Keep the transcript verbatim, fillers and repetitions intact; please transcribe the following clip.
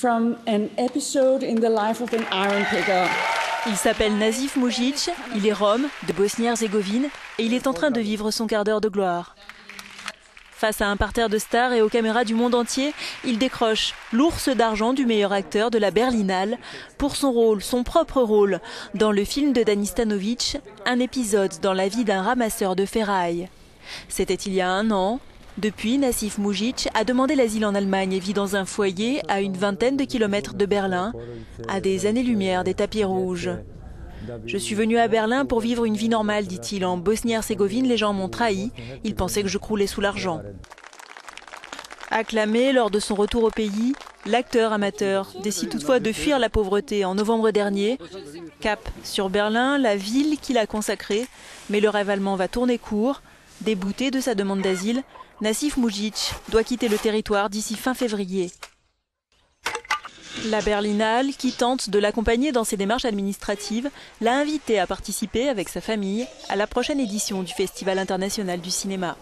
from an episode in the life of an iron picker. Il s'appelle Nazif Mujic, il est rome, de Bosnie-Herzégovine, et il est en train de vivre son quart d'heure de gloire. Face à un parterre de stars et aux caméras du monde entier, il décroche l'ours d'argent du meilleur acteur de la Berlinale pour son rôle, son propre rôle, dans le film de Danis Tanovic, un épisode dans la vie d'un ramasseur de ferraille. C'était il y a un an. Depuis, Nazif Mujic a demandé l'asile en Allemagne et vit dans un foyer à une vingtaine de kilomètres de Berlin, à des années-lumière des tapis rouges. « Je suis venu à Berlin pour vivre une vie normale, dit-il. En Bosnie-Herzégovine, les gens m'ont trahi. Ils pensaient que je croulais sous l'argent. » Acclamé lors de son retour au pays, l'acteur amateur décide toutefois de fuir la pauvreté en novembre dernier. Cap sur Berlin, la ville qu'il a consacrée. Mais le rêve allemand va tourner court. Débouté de sa demande d'asile, Nazif Mujic doit quitter le territoire d'ici fin février. La Berlinale, qui tente de l'accompagner dans ses démarches administratives, l'a invité à participer avec sa famille à la prochaine édition du Festival international du cinéma.